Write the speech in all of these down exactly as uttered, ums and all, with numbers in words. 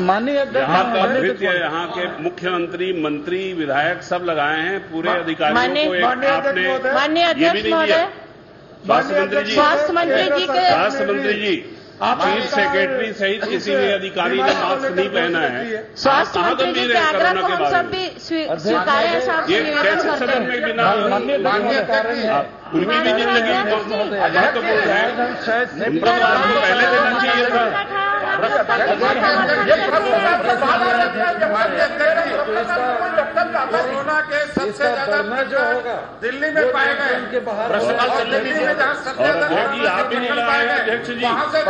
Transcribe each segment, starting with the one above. माननीय अध्यक्ष यहाँ के मुख्यमंत्री मंत्री विधायक सब लगाए हैं पूरे अधिकारियों को। माननीय अध्यक्ष महोदय, स्वास्थ्य मंत्री जी के स्वास्थ्य मंत्री जी चीफ सेक्रेटरी सहित किसी भी अधिकारी ने मास्क नहीं पहना है। स्वास्थ्य मंत्री जी के आग्रह को हम सब भी स्वीकारें। साहब उनकी भी जिंदगी महत्वपूर्ण है, उनको पहले देना चाहिए था। कोरोना के सबसे ज्यादा जो होगा दिल्ली में पाए गए, दिल्ली में जहाँ सबसे ज्यादा पाए गए अध्यक्ष जी वहाँ से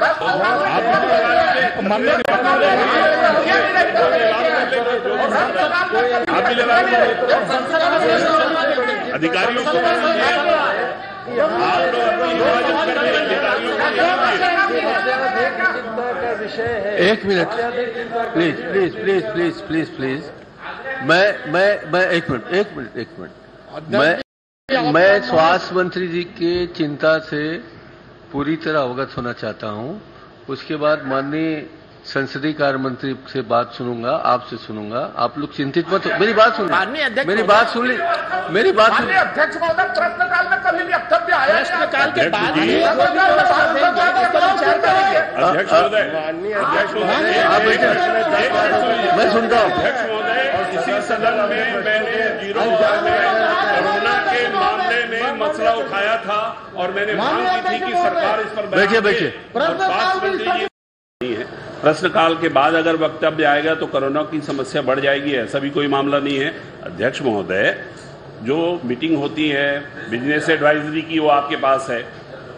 अधिकारियों को एक minute please please please please please please मैं मैं मैं एक मिनट एक मिनट एक मिनट मैं मैं स्वास्थ्य मंत्री जी के चिंता से पूरी तरह अवगत होना चाहता हूं। उसके बाद माननीय संसदीय कार्य मंत्री से बात सुनूंगा, आपसे सुनूंगा। आप लोग चिंतित मत हो, मेरी बात सुन ली मेरी बात सुन ली मेरी बात सुन ली अध्यक्ष महोदय, प्रश्नकाल में कभी भी वक्तव्य आया प्रश्नकाल के बाद मैं सुनता हूँ। अध्यक्ष महोदय, इसी सदन में मैंने जीरो कोरोना के मामले में मसला उठाया था और मैंने मांग की थी कि सरकार इस पर बैठे बैठे प्रश्नकाल के बाद अगर वक्तव्य आएगा तो कोरोना की समस्या बढ़ जाएगी, ऐसा भी कोई मामला नहीं है। अध्यक्ष महोदय, जो मीटिंग होती है बिजनेस एडवाइजरी की वो आपके पास है,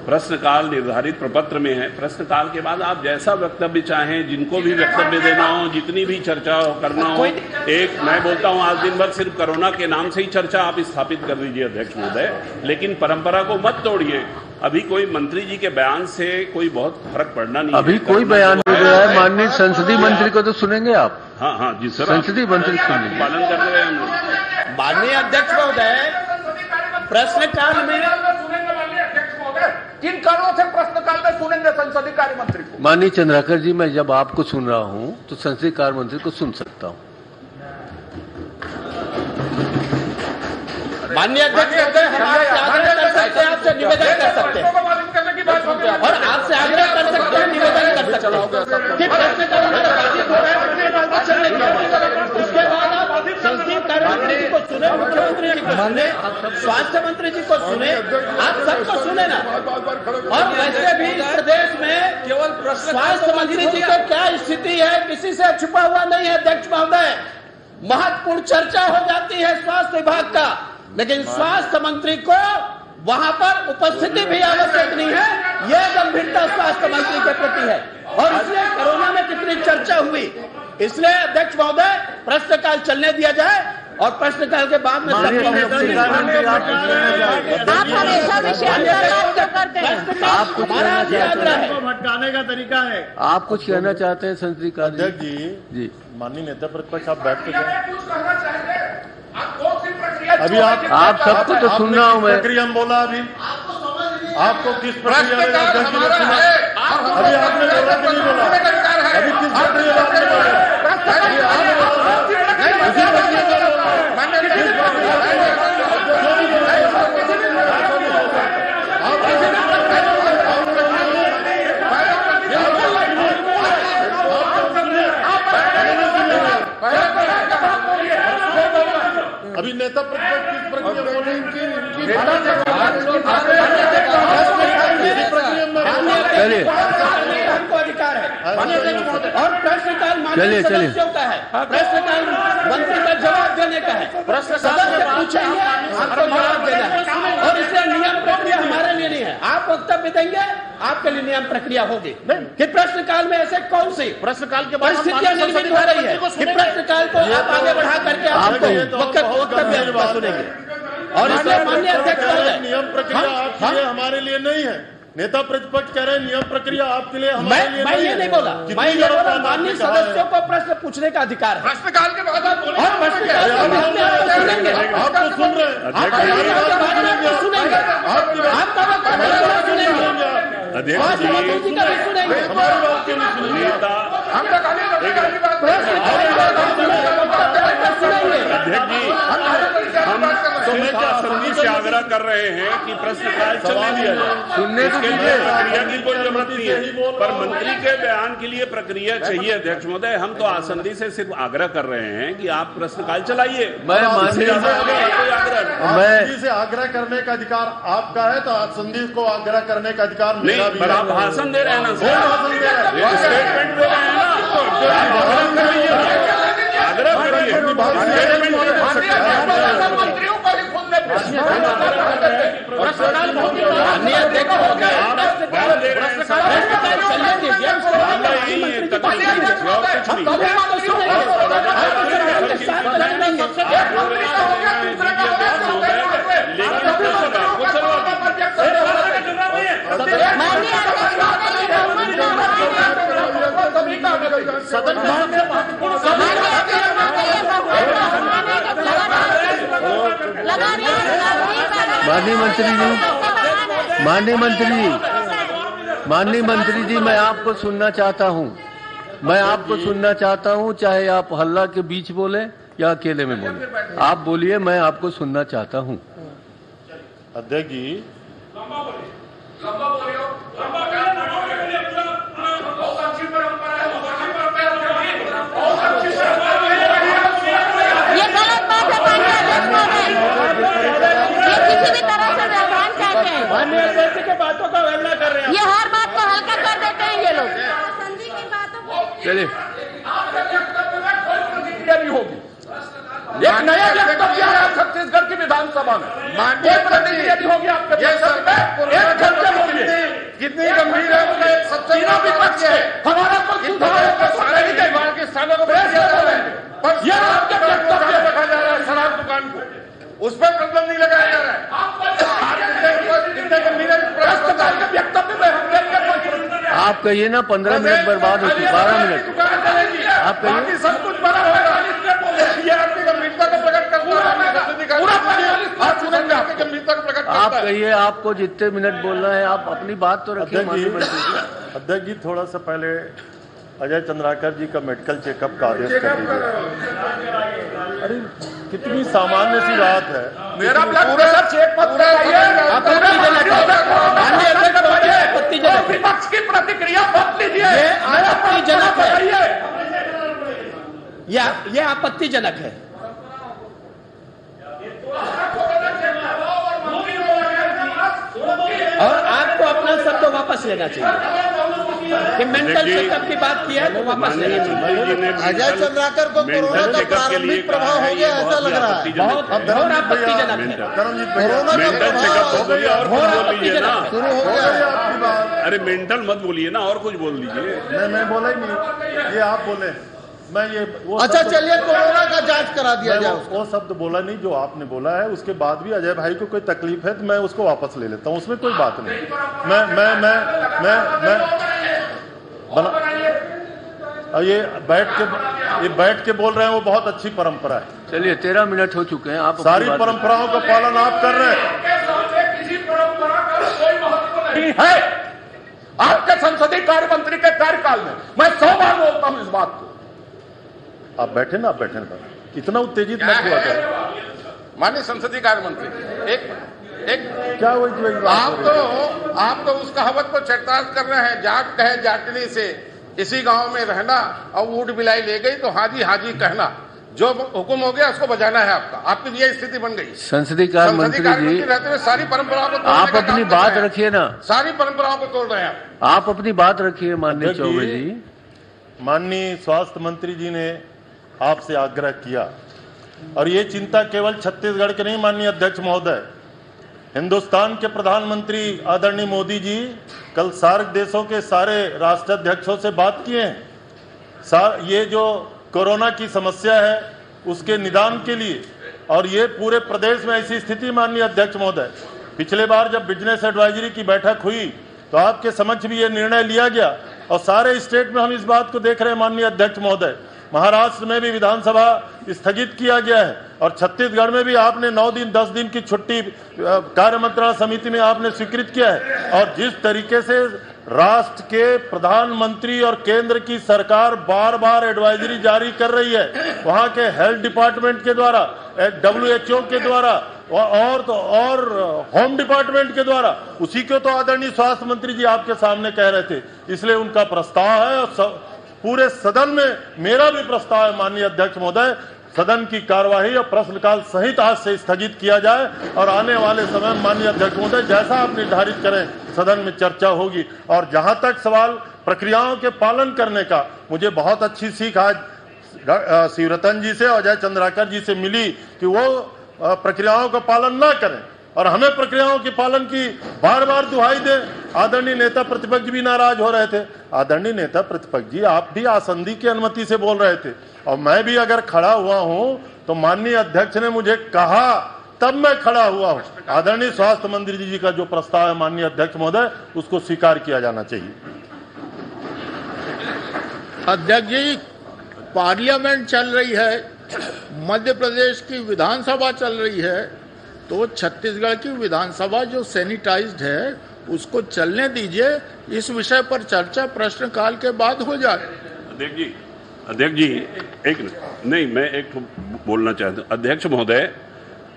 प्रश्नकाल निर्धारित प्रपत्र में है। प्रश्नकाल के बाद आप जैसा वक्तव्य चाहें, जिनको भी वक्तव्य देना हो, जितनी भी चर्चा हो, करना हो। एक मैं बोलता हूं आज दिन भर सिर्फ कोरोना के नाम से ही चर्चा आप स्थापित कर दीजिए अध्यक्ष महोदय, लेकिन परंपरा को मत तोड़िए। अभी कोई मंत्री जी के बयान से कोई बहुत फर्क पड़ना नहीं। अभी कोई बयान नहीं दिया है, माननीय संसदीय मंत्री को तो सुनेंगे आप। हाँ हाँ जी सर, संसदीय मंत्री सुनेंगे, पालन करते रहे हम लोग। माननीय अध्यक्ष महोदय, प्रश्नकाल में किन कारणों से प्रश्नकाल में सुनेंगे संसदीय कार्य मंत्री को? माननीय चंद्राकर जी, मैं जब आपको सुन रहा हूं तो संसदीय कार्य मंत्री को सुन सकता हूं। माननीय अध्यक्ष महोदय, हम आपसे आग्रह कर सकते हैं, आपसे निवेदन कर सकते हैं और आपसे आग्रह कर सकते हैं निवेदन कर सकते हैं संसदीय कार्य मंत्री जी को सुने, मुख्यमंत्री जी को सुने, स्वास्थ्य मंत्री जी को सुने, आप सबको सुने ना। और वैसे भी प्रदेश में केवल स्वास्थ्य मंत्री जी की क्या स्थिति है किसी से छुपा हुआ नहीं है अध्यक्ष महोदय। महत्वपूर्ण चर्चा हो जाती है स्वास्थ्य विभाग का, लेकिन स्वास्थ्य मंत्री को वहां पर उपस्थिति भी आवश्यक नहीं है। यह गंभीरता स्वास्थ्य मंत्री के प्रति है और इसलिए कोरोना में कितनी चर्चा हुई। इसलिए अध्यक्ष महोदय, प्रश्नकाल चलने दिया जाए और प्रश्नकाल के बाद में आप हमेशा भटकाने का तरीका है। आप कुछ कहना चाहते हैं संसदीय कार्य जी? जी माननीय नेता प्रतिपक्ष, आप बैठ कर अभी आप सबको तो सुन रहा हूँ मैं, प्रक्रिया बोला अभी आपको किस प्रक्रिया में अध्यक्ष जी ने सुना? अभी आपने बोला कि नहीं बोला? अभी किस प्रक्रिया में आपने बोला? अभी आपने बोला किस प्रक्रिया में बोला? किस प्रक्रिया में बोला? जो भी बोला है आप प्रक्रिया में बोला। आप प्रक्रिया में बोला। आप प्रक्रिया में बोला। अभी नेता प्रतिपक्ष किस प्रक्रिया में बोले? इनकी इनकी हमको अधिकार है और प्रश्नकाल माननीय सदस्यों का है, प्रश्नकाल मंत्री का जवाब देने का है, सदस्य पूछेंगे हमको जवाब देना है और इसलिए नियम प्रक्रिया हमारे लिए नहीं है। आप वक्तव्य देंगे, आपके लिए नियम प्रक्रिया होगी कि प्रश्नकाल में ऐसे कौन सी प्रश्नकाल के बाद स्थितियां निर्मित हो रही है कि प्रश्नकाल को आप आगे बढ़ा करके आपको वक्तव्य सुनेंगे। और इसलिए माननीय अध्यक्ष, नियम प्रक्रिया हमारे लिए नहीं है। नेता प्रतिपक्ष कह रहे हैं नियम प्रक्रिया आपके लिए, हमारे लिए मैं ये नहीं बोला। मैं ये बोला माननीय सदस्यों को प्रश्न पूछने का अधिकार है। प्रश्नकाल के बाद और प्रश्नकाल सुनेंगे, आपको सुन रहे हैं, आपको सुनेंगे, आपका सुनेंगे, अध्यक्ष जी का सुनेंगे, हमारे बात के लिए सुनेंगे। तो मैं क्या समिति से आग्रह कर रहे हैं कि प्रश्नकाल चलने दिया जाए, सुनने के लिए प्रक्रिया की कोई जरूरत नहीं है। पर मंत्री के बयान के लिए प्रक्रिया चाहिए अध्यक्ष महोदय। हम तो आसंदी से सिर्फ आग्रह कर रहे हैं कि आप प्रश्नकाल चलाइए। मैं से आग्रह करने का अधिकार आपका है तो आसंदी को आग्रह करने का अधिकार नहीं, पर आप भाषण दे रहे हैं ना, स्टेटमेंट दे रहे हैं ना। आग्रह मंत्रियों का भी खुद में प्रश्नकाल सदन माननीय मंत्री जी, माननीय मंत्री जी, माननीय मंत्री जी, मैं आपको सुनना चाहता हूं, मैं आपको सुनना चाहता हूं, चाहे आप हल्ला के बीच बोले या अकेले में बोले, आप बोलिए, मैं आपको सुनना चाहता हूं। अध्यक्ष जी, ये हर बात को हल्का कर देते हैं ये लोग। चलिए होगी एक नया वक्तव्य है छत्तीसगढ़ की विधानसभा में, भी होगी आपके एक चर्चा होगी। कितनी गंभीर है सबसे बड़ा विपक्ष है हमारा पक्ष, के स्थानों को यह आपके वक्तव्य रखा जा रहा है। शराब दुकान को उस पर कंट्रोल नहीं लगाया जा रहा है। आप कहिए ना पंद्रह मिनट बर्बाद होती, बारह मिनट आप कहिए, सब कुछ बड़ा होगा। आप कहिए, आपको जितने मिनट बोलना है आप अपनी बात तो रखिए। अध्यक्ष जी, थोड़ा सा पहले अजय चंद्राकर जी का मेडिकल चेकअप का आदेश कर दीजिए। अरे कितनी सामान्य सी बात है, मेरा ब्लड प्रेशर चेक मत कराइए, विपक्ष की प्रतिक्रिया मत लीजिए, आपत्तिजनक है, ये आपत्तिजनक है। और आपको अपना शब्द तो वापस लेना चाहिए कि मेंटल चेकअप की बात किया है तो वापस लेना चाहिए। अजय चंद्राकर को कोरोना का प्रारंभिक प्रभाव हो गया ऐसा लग रहा है, बहुत घोर आपत्तिजनक है। कोरोना का प्रभाव घोर आपत्तिजनक शुरू हो गया। अरे मेंटल मत बोलिए ना, और कुछ बोल दीजिए। मैं मैं बोला ही नहीं, ये आप बोले, मैं ये वो अच्छा चलिए कोरोना का जांच करा दिया जाए। वो, वो शब्द बोला नहीं जो आपने बोला है। उसके बाद भी अजय भाई को कोई तकलीफ है तो मैं उसको वापस ले लेता हूँ, उसमें कोई बात नहीं। मैं मैं मैं मैं मैं बना ये बैठ के ये बैठ के बोल रहे हैं, वो बहुत अच्छी परंपरा है। चलिए तेरह मिनट हो चुके हैं, आप सारी परंपराओं का पालन आप कर रहे हैं। आपके संसदीय कार्य मंत्री के कार्यकाल में मैं सौ बार बोलता हूँ इस बात को। आप बैठे ना, आप बैठे ना, इतना उत्तेजित मत हुआ कर। माननीय संसदीय कार्य मंत्री, एक एक क्या हुई? आप तो आप तो उस कहावत को चरितार्थ कर रहे हैं, जाट कहे जाटनी से इसी गांव में रहना और ऊट बिलाई ले गई तो हाजी हाजी कहना, जो हुक्म हो गया उसको बजाना है आपका। आपकी ये स्थिति बन गई। संसदीय कार्य मंत्री जी रहते हुए सारी परंपराओं को आप अपनी बात रखिए ना, सारी परंपराओं को तोड़ रहे हैं आप, अपनी बात रखिए। माननीय चौबे जी, माननीय स्वास्थ्य मंत्री जी ने आपसे आग्रह किया, और ये चिंता केवल छत्तीसगढ़ के नहीं माननीय अध्यक्ष महोदय, हिंदुस्तान के प्रधानमंत्री आदरणीय मोदी जी कल सार्क देशों के सारे राष्ट्राध्यक्षों से बात किए हैं। ये जो कोरोना की समस्या है उसके निदान के लिए, और ये पूरे प्रदेश में ऐसी स्थिति माननीय अध्यक्ष महोदय, पिछले बार जब बिजनेस एडवाइजरी की बैठक हुई तो आपके समक्ष भी ये निर्णय लिया गया, और सारे स्टेट में हम इस बात को देख रहे हैं माननीय अध्यक्ष महोदय। महाराष्ट्र में भी विधानसभा स्थगित किया गया है, और छत्तीसगढ़ में भी आपने नौ दिन दस दिन की छुट्टी कार्य मंत्रणा समिति में आपने स्वीकृत किया है। और जिस तरीके से राष्ट्र के प्रधानमंत्री और केंद्र की सरकार बार बार एडवाइजरी जारी कर रही है, वहां के हेल्थ डिपार्टमेंट के द्वारा, डब्ल्यू एच ओ के द्वारा, और तो और होम डिपार्टमेंट के द्वारा उसी को तो आदरणीय स्वास्थ्य मंत्री जी आपके सामने कह रहे थे, इसलिए उनका प्रस्ताव है और सब, पूरे सदन में मेरा भी प्रस्ताव है माननीय अध्यक्ष महोदय, सदन की कार्यवाही और प्रश्नकाल सहित आज से स्थगित किया जाए और आने वाले समय माननीय अध्यक्ष महोदय जैसा आप निर्धारित करें सदन में चर्चा होगी। और जहां तक सवाल प्रक्रियाओं के पालन करने का, मुझे बहुत अच्छी सीख आज शिवरतन जी से और अजय चंद्राकर जी से मिली कि वो प्रक्रियाओं का पालन ना करें और हमें प्रक्रियाओं के पालन की बार बार दुहाई दें। आदरणीय नेता प्रतिपक्ष भी नाराज हो रहे थे, आदरणीय नेता प्रतिपक्ष जी आप भी आसंदी की अनुमति से बोल रहे थे और मैं भी अगर खड़ा हुआ हूं तो माननीय अध्यक्ष ने मुझे कहा तब मैं खड़ा हुआ हूं। आदरणीय स्वास्थ्य मंत्री जी का जो प्रस्ताव है माननीय अध्यक्ष महोदय उसको स्वीकार किया जाना चाहिए। अध्यक्ष जी पार्लियामेंट चल रही है, मध्य प्रदेश की विधानसभा चल रही है, तो छत्तीसगढ़ की विधानसभा जो सैनिटाइज्ड है उसको चलने दीजिए, इस विषय पर चर्चा प्रश्नकाल के बाद हो जाए। अध्यक्ष जी अध्यक्ष जी एक नहीं मैं एक तो बोलना चाहता हूँ। अध्यक्ष महोदय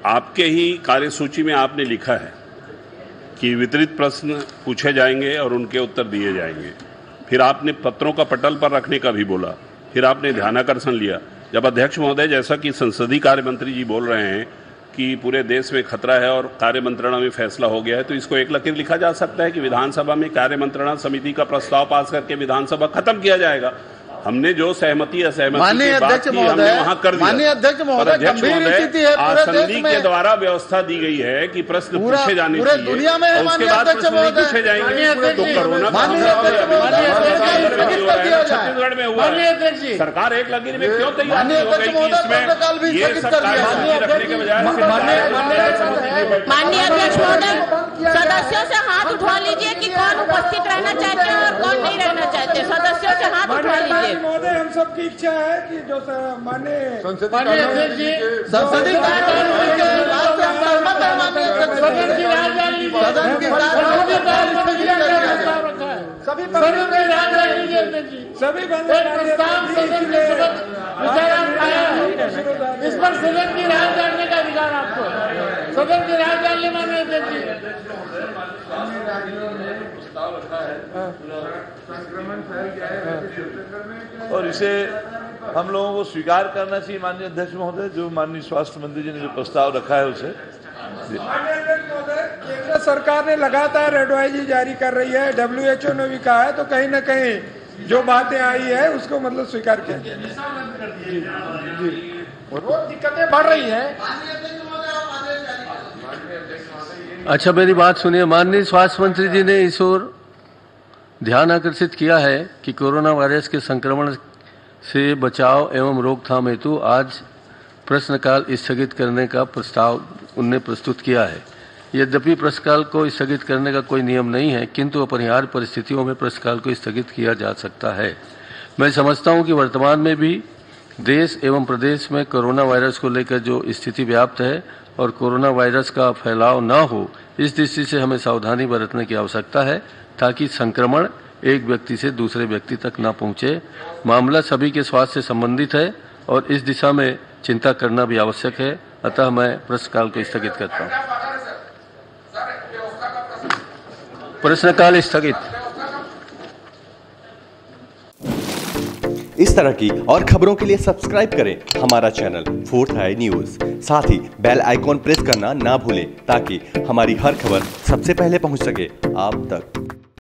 आपके ही कार्यसूची में आपने लिखा है कि वितरित प्रश्न पूछे जाएंगे और उनके उत्तर दिए जाएंगे, फिर आपने पत्रों का पटल पर रखने का भी बोला, फिर आपने ध्यानाकर्षण लिया। जब अध्यक्ष महोदय जैसा कि संसदीय कार्य मंत्री जी बोल रहे हैं कि पूरे देश में खतरा है और कार्य मंत्रणा में फैसला हो गया है, तो इसको एक लकीर लिखा जा सकता है कि विधानसभा में कार्य मंत्रणा समिति का प्रस्ताव पास करके विधानसभा खत्म किया जाएगा। हमने जो सहमति असहमति की बात की हमने वहां कर दिया। अध्यक्ष महोदय आसंदी के द्वारा व्यवस्था दी गई है कि प्रश्न पूछे जाने चाहिए और उसके बाद प्रश्न पूछे जाएंगे। तो कोरोना छत्तीसगढ़ में हुआ सरकार एक लकीर में क्यों तैयार हो गई कि इसमें ये सरकार रखने के बजाय माननीय अध्यक्ष महोदय सदस्यों से हाथ उठवा लीजिए कि कौन उपस्थित रहना चाहते हैं और कौन नहीं रहना चाहते। सदस्यों से हाथ उठवा लीजिए। महोदय हम सबकी इच्छा है कि जो माने माननीय अध्यक्ष जी संसदीय कानून के रास्ते हम सहमत हैं। माननीय सदन की राजधानी सदन की सभी सदन की राजधानी जी सभी बंदे प्रस्ताव सदन के विचार आया है, इस पर सदन की राज जानने का अधिकार आपको, सदन की राज जान ले। माननीय अध्यक्ष जी संक्रमण फैल गया है और इसे हम लोगों को स्वीकार करना चाहिए। माननीय अध्यक्ष महोदय जो माननीय स्वास्थ्य मंत्री जी ने जो प्रस्ताव रखा है उसे केंद्र सरकार ने लगातार एडवाइजरी जारी कर रही है, डब्ल्यूएचओ ने भी कहा है, तो कहीं ना कहीं जो बातें आई है उसको मतलब स्वीकार किया। दिक्कतें बढ़ रही है। अच्छा मेरी बात सुनिए, माननीय स्वास्थ्य मंत्री जी ने इस ओर ध्यान आकर्षित किया है कि कोरोना वायरस के संक्रमण से बचाव एवं रोकथाम हेतु आज प्रश्नकाल स्थगित करने का प्रस्ताव उनने प्रस्तुत किया है। यद्यपि प्रश्नकाल को स्थगित करने का कोई नियम नहीं है, किंतु अपरिहार्य परिस्थितियों में प्रश्नकाल को स्थगित किया जा सकता है। मैं समझता हूँ कि वर्तमान में भी देश एवं प्रदेश में कोरोना वायरस को लेकर जो स्थिति व्याप्त है और कोरोना वायरस का फैलाव न हो, इस दृष्टि से हमें सावधानी बरतने की आवश्यकता है ताकि संक्रमण एक व्यक्ति से दूसरे व्यक्ति तक न पहुंचे। मामला सभी के स्वास्थ्य से संबंधित है और इस दिशा में चिंता करना भी आवश्यक है, अतः मैं प्रश्नकाल को स्थगित करता हूं। प्रश्नकाल स्थगित। इस तरह की और खबरों के लिए सब्सक्राइब करें हमारा चैनल फोर्थ आई न्यूज़, साथ ही बेल आइकॉन प्रेस करना ना भूलें ताकि हमारी हर खबर सबसे पहले पहुंच सके आप तक।